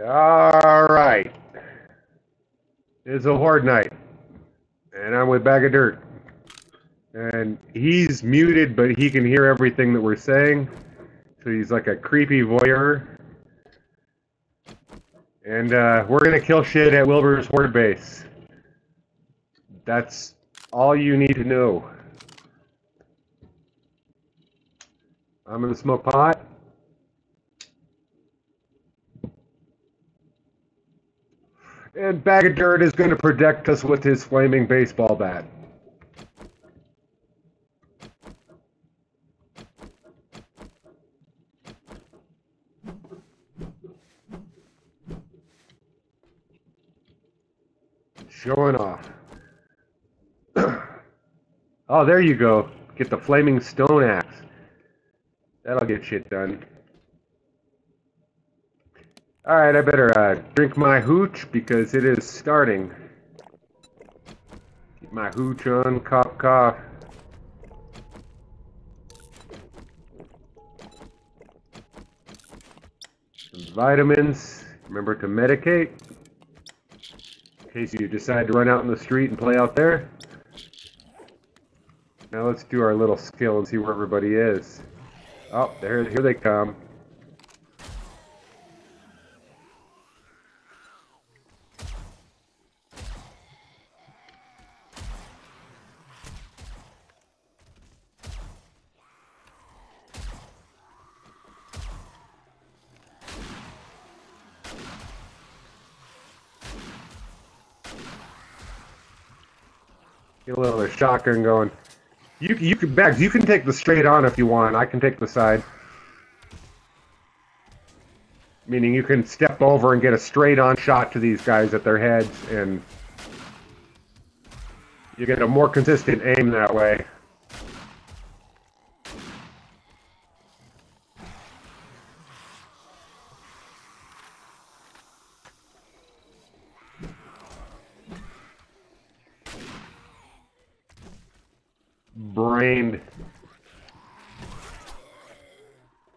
All right. It's a Horde Knight, and I'm with Bag of Dirt. And he's muted, but he can hear everything that we're saying. So he's like a creepy voyeur. And we're going to kill shit at Wilbur's Horde base. That's all you need to know. I'm going to smoke pot. And Bag of Dirt is going to protect us with his flaming baseball bat. Showing off. Oh, there you go. Get the flaming stone axe. That'll get shit done. Alright, I better drink my hooch because it is starting. Get my hooch on, cough, cough. Some vitamins. Remember to medicate. In case you decide to run out in the street and play out there. Now let's do our little skill and see where everybody is. Oh, here they come. Get a little shotgun going. You can, Bags, you can take the straight on if you want. I can take the side. Meaning you can step over and get a straight on shot to these guys at their heads, and you get a more consistent aim that way. Brained.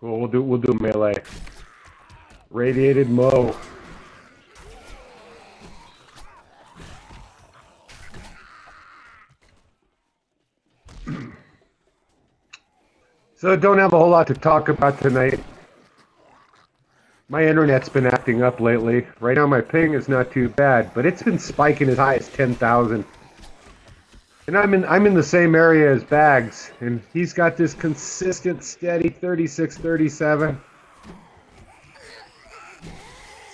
Well, we'll do melee. Radiated Mo. So don't have a whole lot to talk about tonight. My internet's been acting up lately. Right now my ping is not too bad, but it's been spiking as high as 10,000. And I'm in the same area as Bags, and he's got this consistent, steady 36, 37.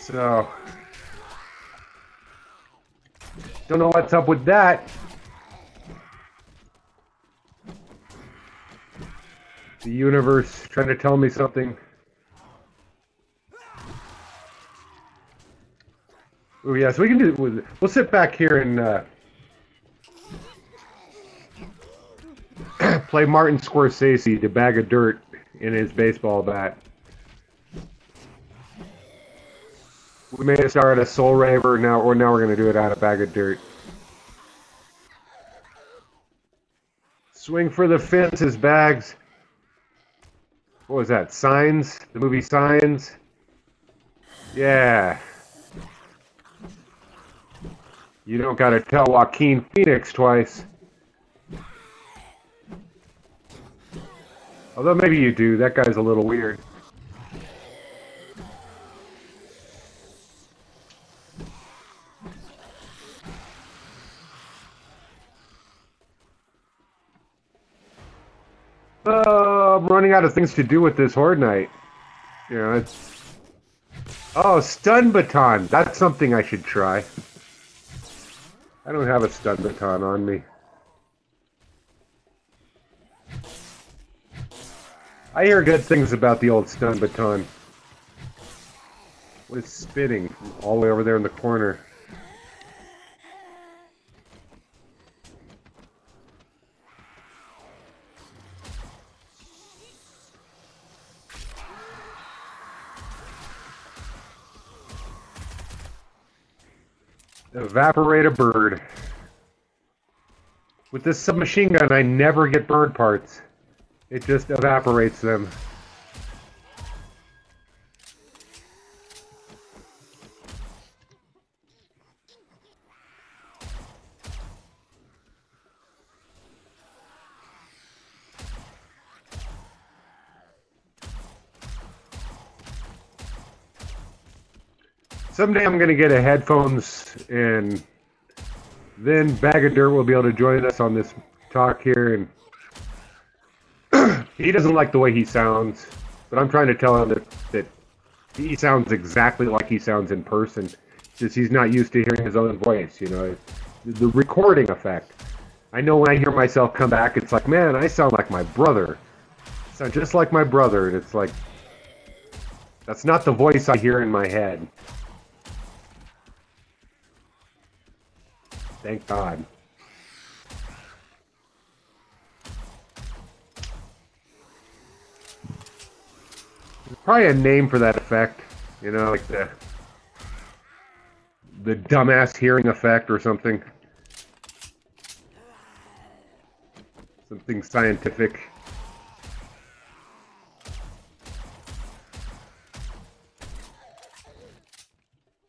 So, don't know what's up with that. The universe trying to tell me something. Oh yeah, so we can do. We'll sit back here and. Play Martin Scorsese to Bag of Dirt in his baseball bat. We made a start at a Soul Raver, now we're going to do it out of Bag of Dirt. Swing for the fences, Bags. What was that, Signs? The movie Signs? Yeah. You don't got to tell Joaquin Phoenix twice. Although maybe you do, that guy's a little weird. I'm running out of things to do with this Horde Knight. You know, it's... Oh, stun baton! That's something I should try. I don't have a stun baton on me. I hear good things about the old stun baton. What is spitting all the way over there in the corner? Evaporate a bird. With this submachine gun, I never get bird parts. It just evaporates them. Someday I'm going to get a headphones, and then Bag of Dirt will be able to join us on this talk here. And he doesn't like the way he sounds, but I'm trying to tell him that he sounds exactly like he sounds in person. Just he's not used to hearing his own voice, you know, the recording effect. I know when I hear myself come back, it's like, man, I sound like my brother. I sound just like my brother, and it's like, that's not the voice I hear in my head. Thank God. There's probably a name for that effect, you know, like the dumbass hearing effect or something. Something scientific.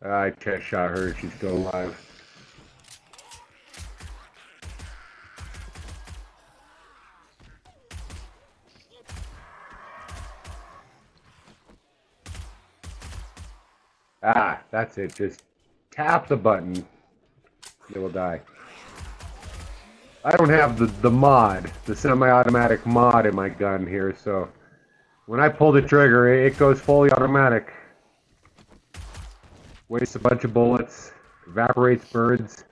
I chest shot her, she's still alive. Ah, that's it. Just tap the button. It will die. I don't have the mod, the semi-automatic mod in my gun here, so when I pull the trigger, it goes fully automatic. Wastes a bunch of bullets, evaporates birds.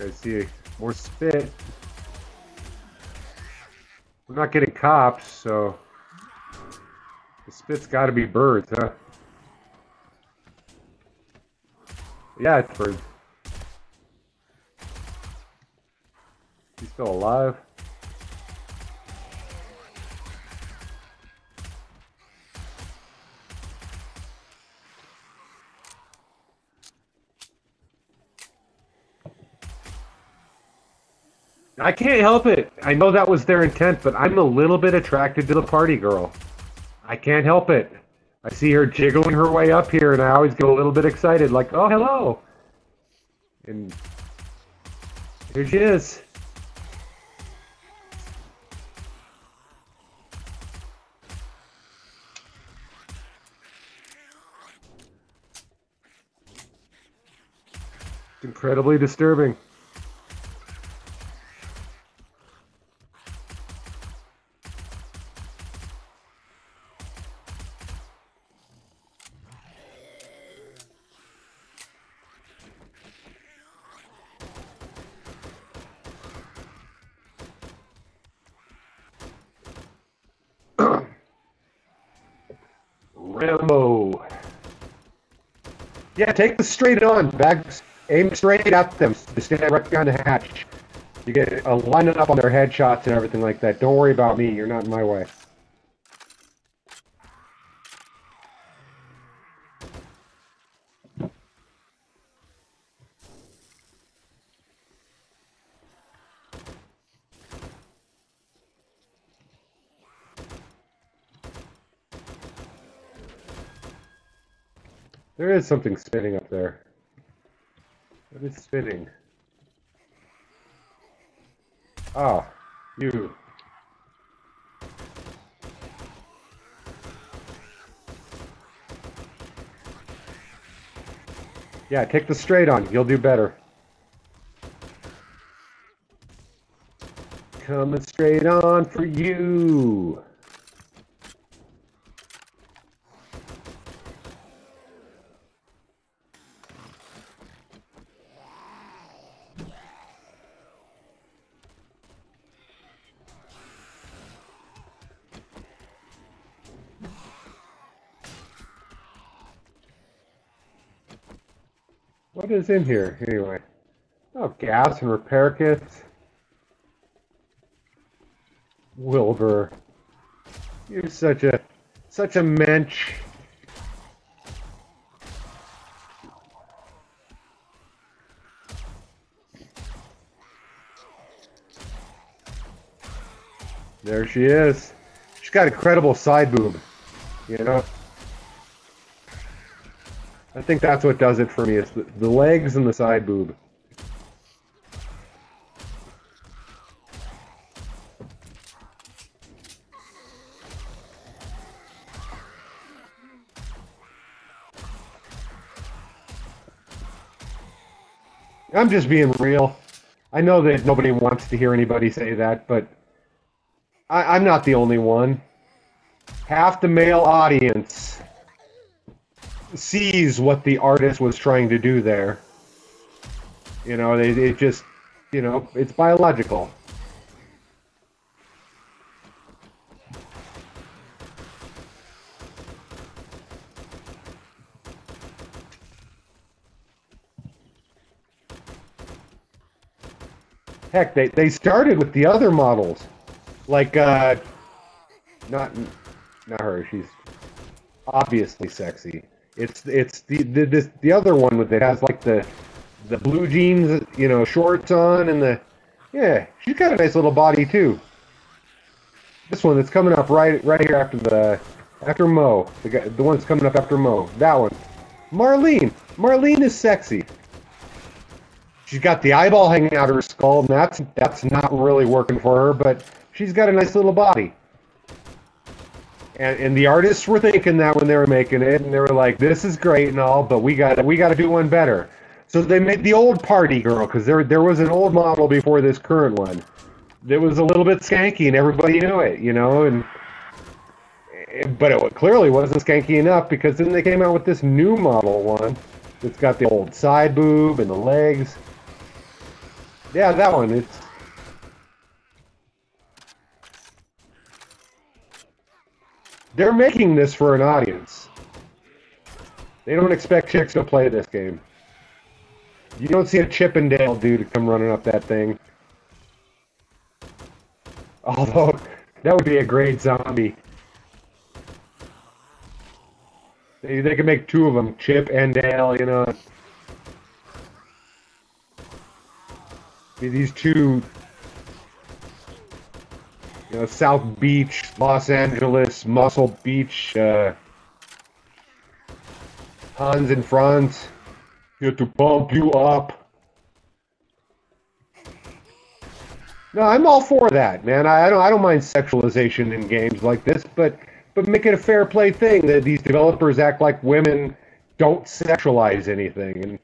I see more spit. We're not getting cops, so the spit's got to be birds, huh? Yeah, it's birds. He's still alive. I can't help it. I know that was their intent, but I'm a little bit attracted to the party girl. I can't help it. I see her jiggling her way up here, and I always get a little bit excited, like, oh, hello. And here she is. It's incredibly disturbing. Rambo. Yeah, take the straight on. Bags, aim straight at them. Stand right behind the hatch. You get a line up on their headshots and everything like that. Don't worry about me. You're not in my way. There is something spinning up there. What is spinning? Ah, you. Yeah, take the straight on. You'll do better. Coming straight on for you. What is in here, anyway? Oh, gas and repair kits. Wilbur, you're such a mensch. There she is. She's got incredible side boob, you know? I think that's what does it for me. It's the legs and the side boob. I'm just being real. I know that nobody wants to hear anybody say that, but I'm not the only one. Half the male audience sees what the artist was trying to do there. You know, it just, you know, it's biological. Heck, they started with the other models, like not her. She's obviously sexy. It's the other one that has like the blue jeans, you know, shorts on, and the she's got a nice little body too. This one that's coming up right here after Mo, the one that's coming up after Mo, that one, Marlene. Marlene is sexy. She's got the eyeball hanging out of her skull, and that's not really working for her, but she's got a nice little body. And the artists were thinking that when they were making it, and they were like, this is great and all, but we got to do one better. So they made the old party girl, because there was an old model before this current one that was a little bit skanky, and everybody knew it, you know, but it clearly wasn't skanky enough, because then they came out with this new model one that's got the old side boob and the legs. Yeah, that one, it's... They're making this for an audience. They don't expect chicks to play this game. You don't see a Chip and Dale dude come running up that thing. Although, that would be a great zombie. They could make two of them, Chip and Dale, you know. These two, you know, South Beach, Los Angeles, Muscle Beach, Hans and Franz, here to pump you up. No, I'm all for that, man. I don't mind sexualization in games like this, but make it a fair play thing that these developers act like women don't sexualize anything,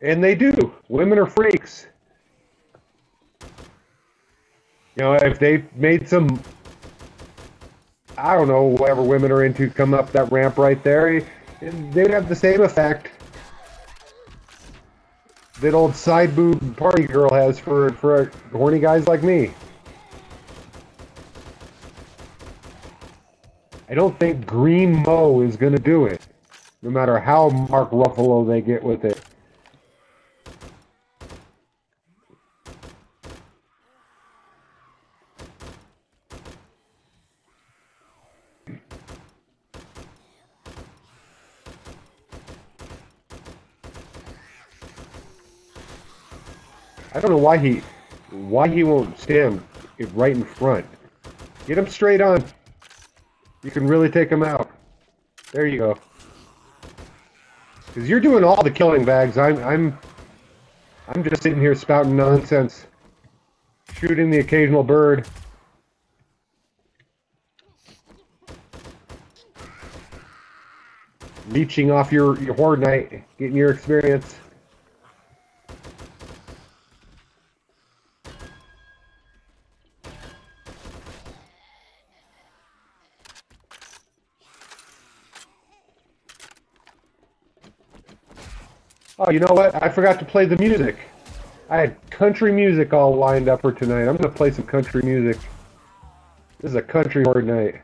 and they do. Women are freaks. You know, if they made some, I don't know, whatever women are into come up that ramp right there, they'd have the same effect that old side boob party girl has for horny guys like me. I don't think Green Mo is going to do it, no matter how Mark Ruffalo they get with it. I don't know why he won't stand right in front. Get him straight on. You can really take him out. There you go. Because you're doing all the killing bags. I'm just sitting here spouting nonsense, shooting the occasional bird. Leeching off your Horde Knight, getting your experience. Oh, you know what? I forgot to play the music. I had country music all lined up for tonight. I'm going to play some country music. This is a country Horde Night.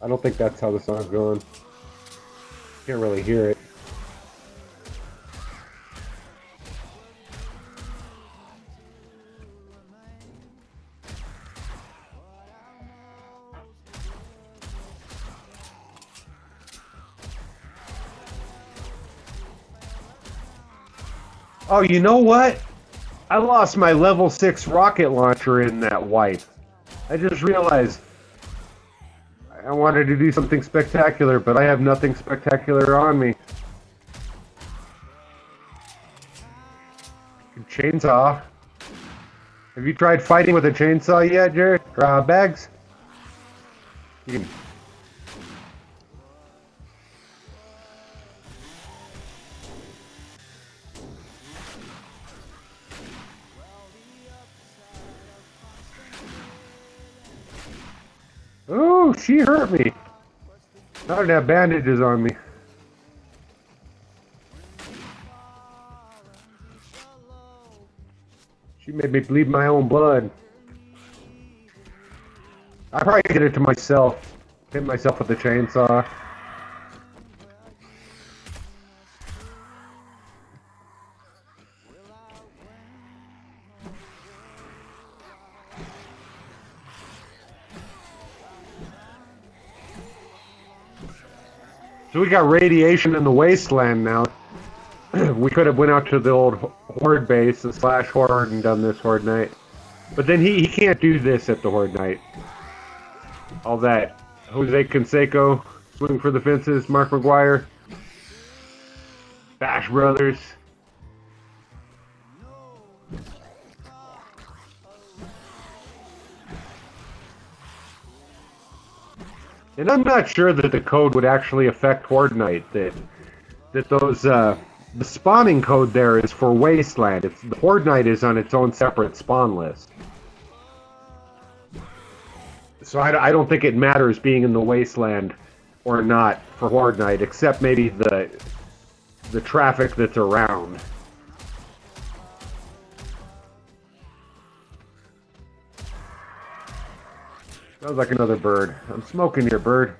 I don't think that's how the song's going. Can't really hear it. Oh, you know what? I lost my level 6 rocket launcher in that wipe. I just realized I wanted to do something spectacular, but I have nothing spectacular on me. Chainsaw. Have you tried fighting with a chainsaw yet, Jer? Bags? You can... Oh, she hurt me. I don't have bandages on me. She made me bleed my own blood. I probably did it to myself. Hit myself with the chainsaw. So we got radiation in the wasteland now. We could have went out to the old Horde base, the slash Horde, and done this Horde Knight. But then he can't do this at the Horde Knight. All that. Jose Canseco, swing for the fences, Mark McGuire, Bash Brothers. And I'm not sure that the code would actually affect Horde Knight. That those the spawning code there is for Wasteland. It's, the Horde Knight is on its own separate spawn list. So I don't think it matters being in the Wasteland or not for Horde Knight, except maybe the traffic that's around. Sounds like another bird. I'm smoking here, bird.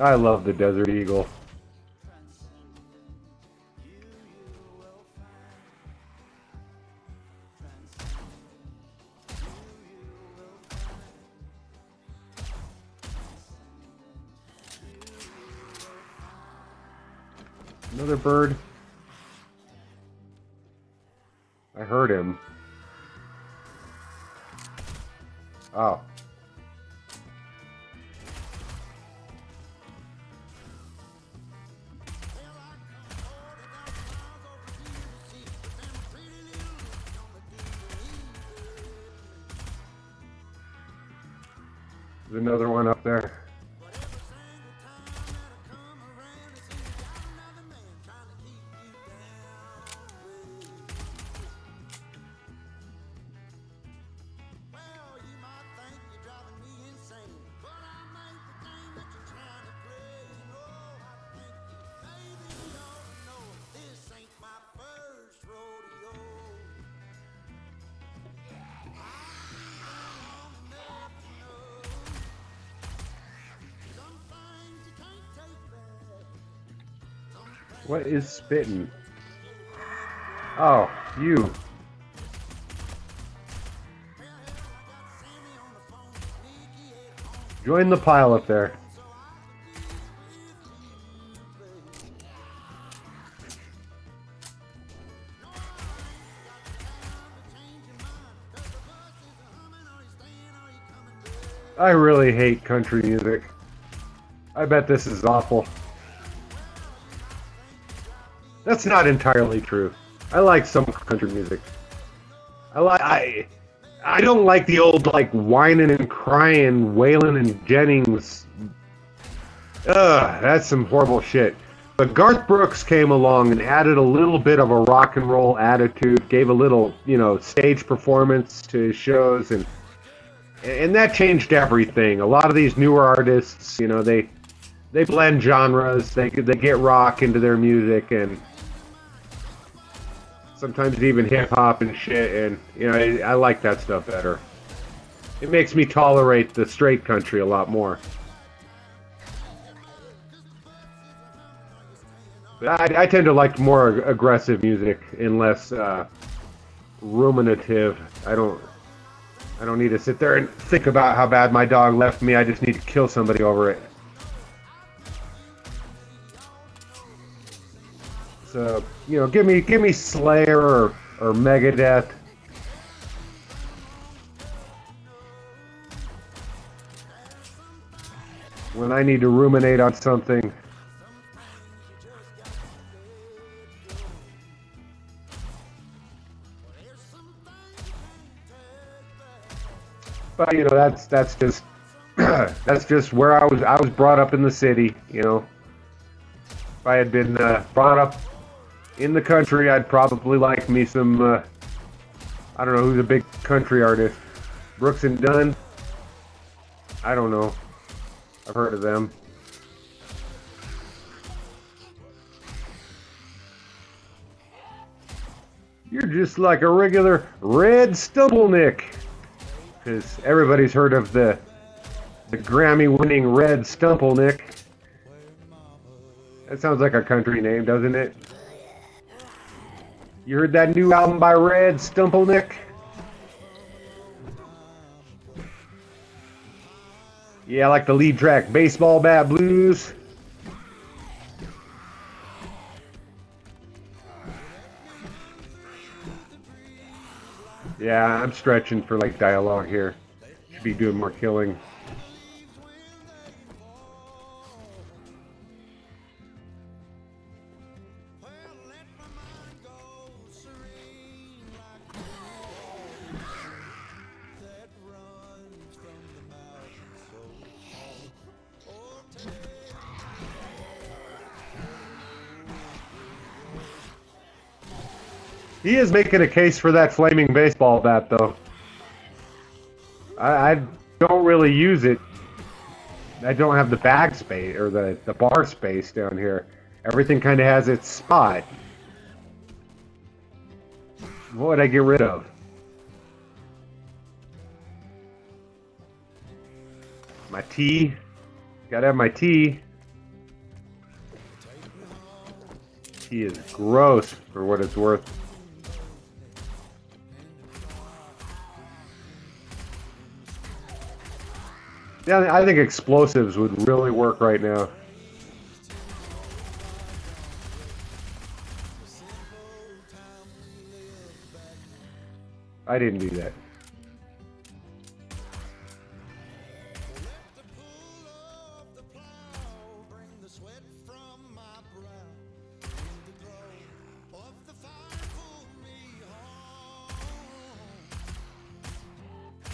I love the Desert Eagle. Another bird. I heard him. Oh. There's another one up there. What is spitting? Oh, you. Join the pile up there. I really hate country music. I bet this is awful. That's not entirely true. I like some country music. I don't like the old like whining and crying Waylon and Jennings. Ugh, that's some horrible shit. But Garth Brooks came along and added a little bit of a rock and roll attitude, gave a little, you know, stage performance to his shows, and that changed everything. A lot of these newer artists, you know, they blend genres. They get rock into their music and sometimes even hip-hop and shit, and, you know, I like that stuff better. It makes me tolerate the straight country a lot more. But I tend to like more aggressive music and less ruminative. I don't need to sit there and think about how bad my dog left me. I just need to kill somebody over it. So, you know, give me Slayer or Megadeth, When I need to ruminate on something. But you know, that's just that's just where I was brought up in the city, you know. If I had been brought up in the country, I'd probably like me some I don't know who's a big country artist. Brooks and Dunn. I don't know. I've heard of them. You're just like a regular Red Stumple Nick. Because everybody's heard of the Grammy-winning Red Stumple Nick. That sounds like a country name, doesn't it? You heard that new album by Red Stumple Nick? Yeah, I like the lead track, Baseball Bad Blues. Yeah, I'm stretching for like dialogue here. Should be doing more killing. He is making a case for that flaming baseball bat, though. I don't really use it. I don't have the bag space or the bar space down here. Everything kind of has its spot. What would I get rid of? My tea. Gotta have my tea. Tea is gross for what it's worth. Yeah, I think explosives would really work right now. I didn't do that.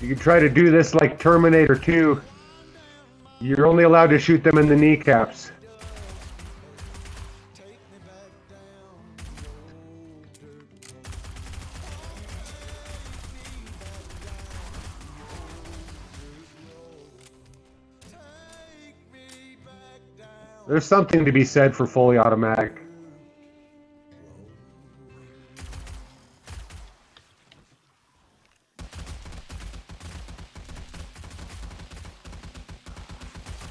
You can try to do this like Terminator 2. You're only allowed to shoot them in the kneecaps. There's something to be said for fully automatic.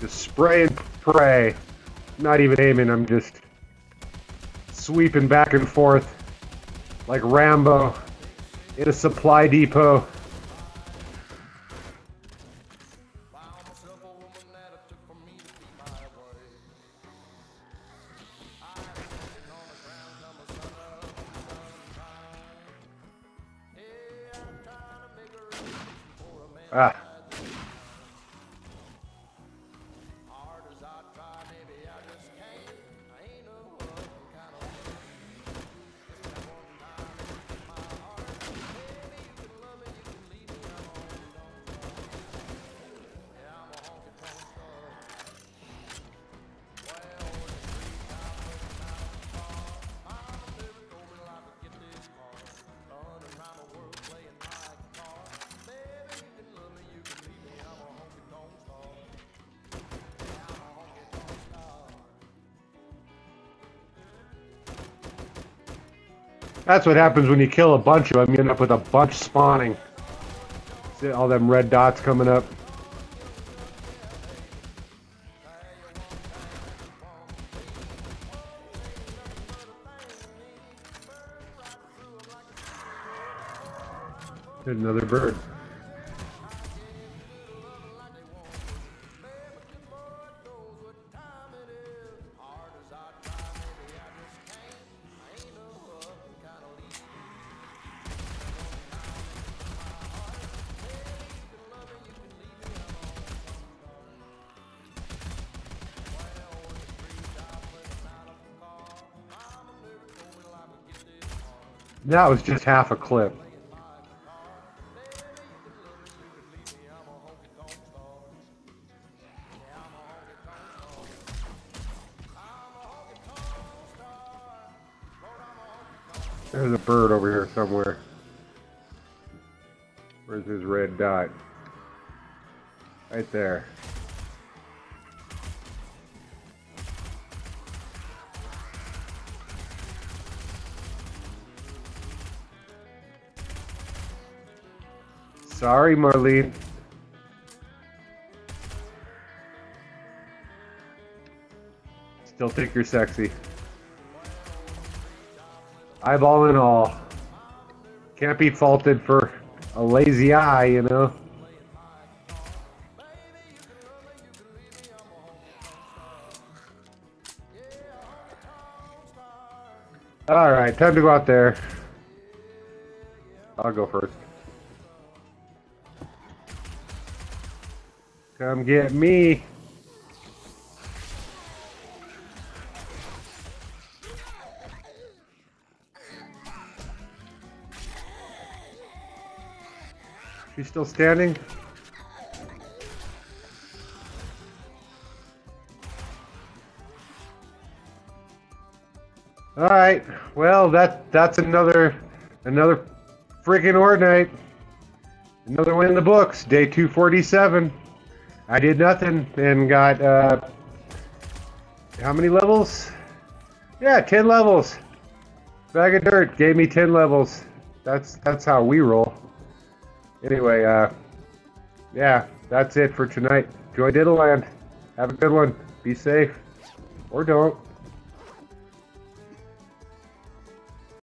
Spray and pray. Not even aiming, I'm just sweeping back and forth like Rambo in a supply depot. Ah. That's what happens when you kill a bunch of them. You end up with a bunch spawning. See all them red dots coming up. There's another bird. That was just half a clip. There's a bird over here somewhere. Where's his red dot? Right there. Sorry, Marlene. Still think you're sexy. Eyeball and all. Can't be faulted for a lazy eye, you know. Alright, time to go out there. I'll go first. Come get me. She's still standing? All right. Well, that's another freaking Horde Night. Another one in the books. Day 247. I did nothing and got how many levels? Yeah, 10 levels. Bag of Dirt gave me 10 levels. That's how we roll. Anyway, yeah, that's it for tonight. Enjoy Dittoland. Have a good one. Be safe. Or don't.